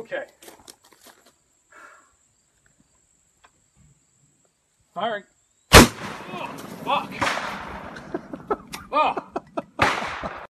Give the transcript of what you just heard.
Okay. All right. Oh, fuck.